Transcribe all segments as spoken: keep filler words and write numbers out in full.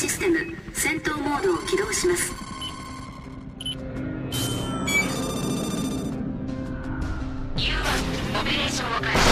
システム戦闘モードを起動します。キューワンオペレーションを開始。シ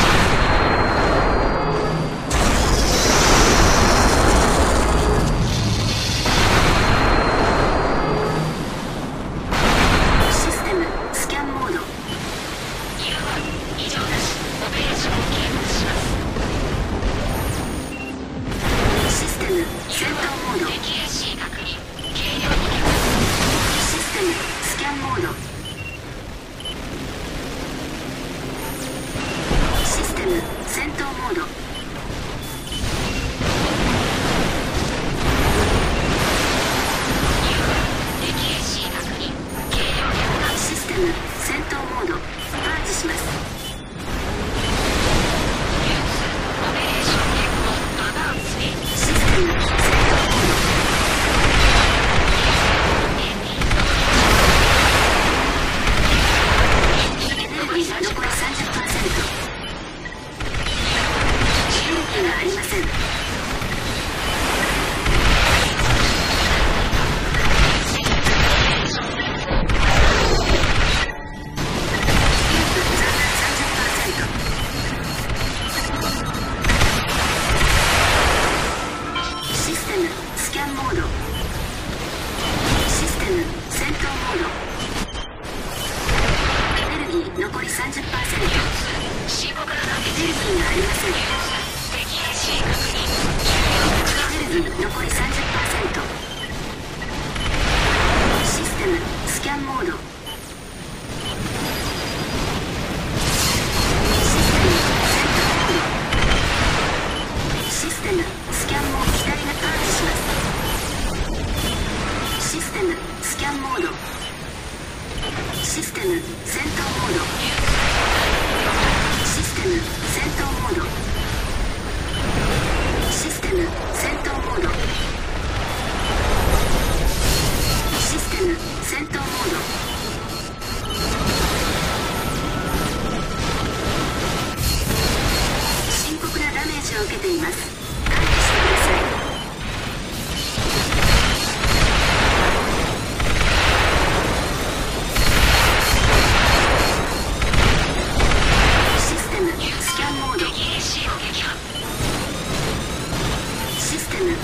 ステム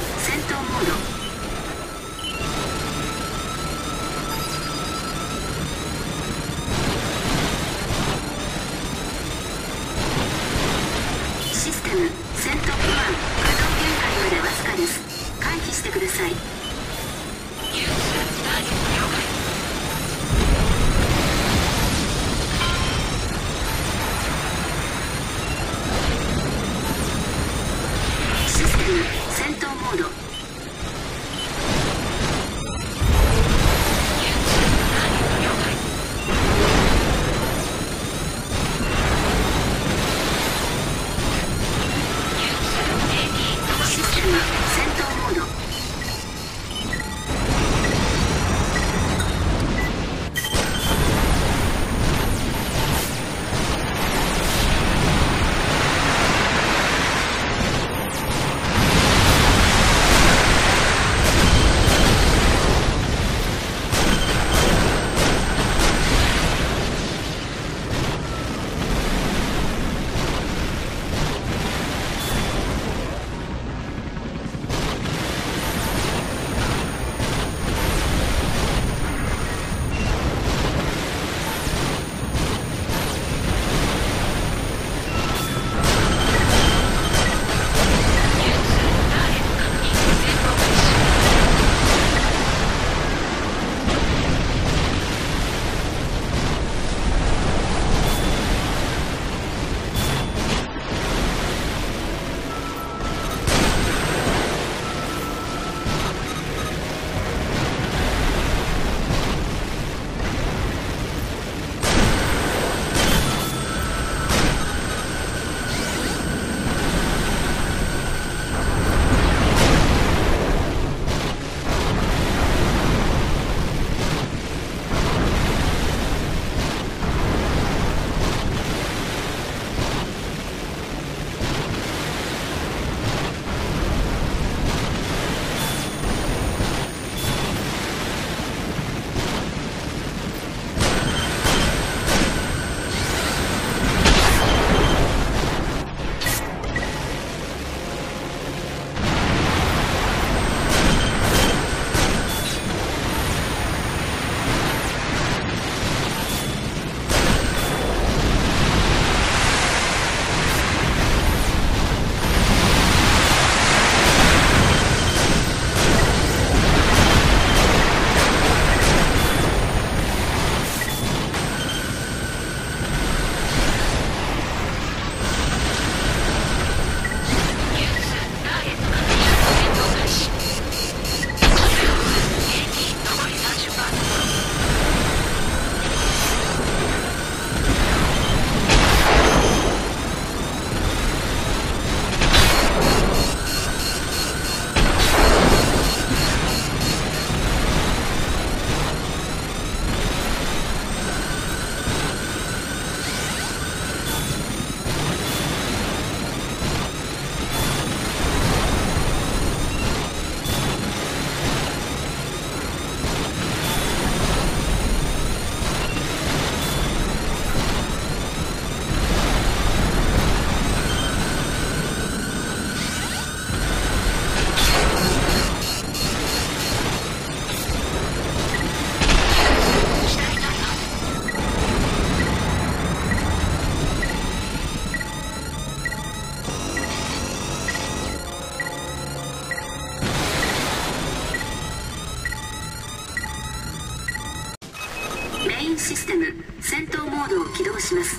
メインシステム戦闘モードを起動します。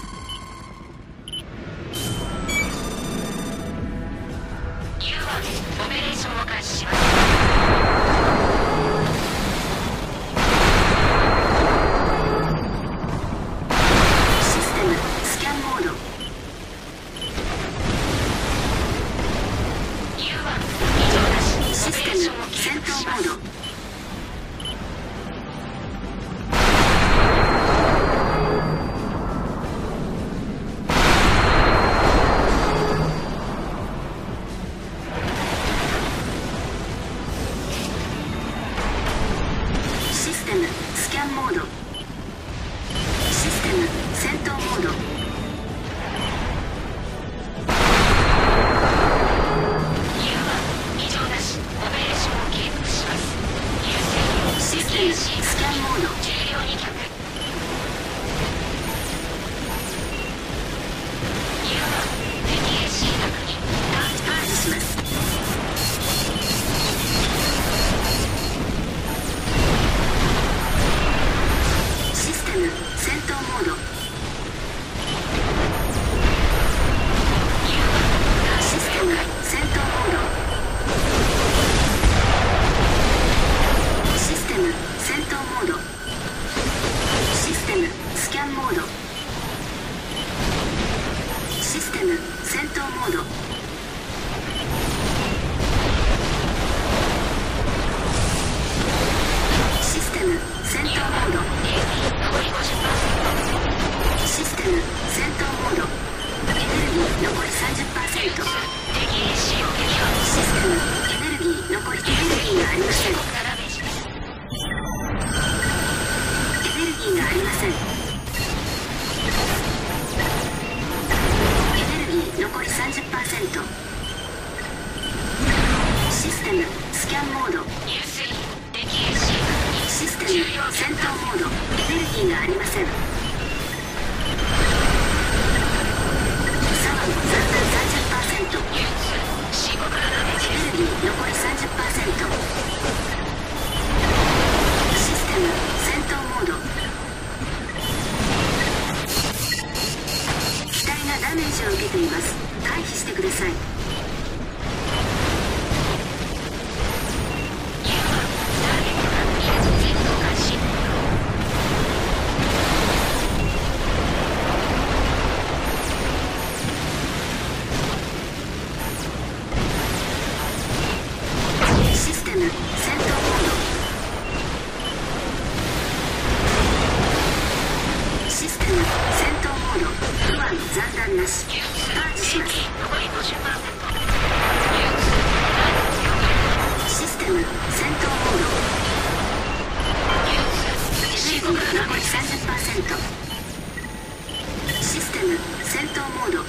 きゅうばんオペレーションを開始します。システムスキャンモード。きゅうばん異常なし。システム戦闘モード。システム戦闘モード。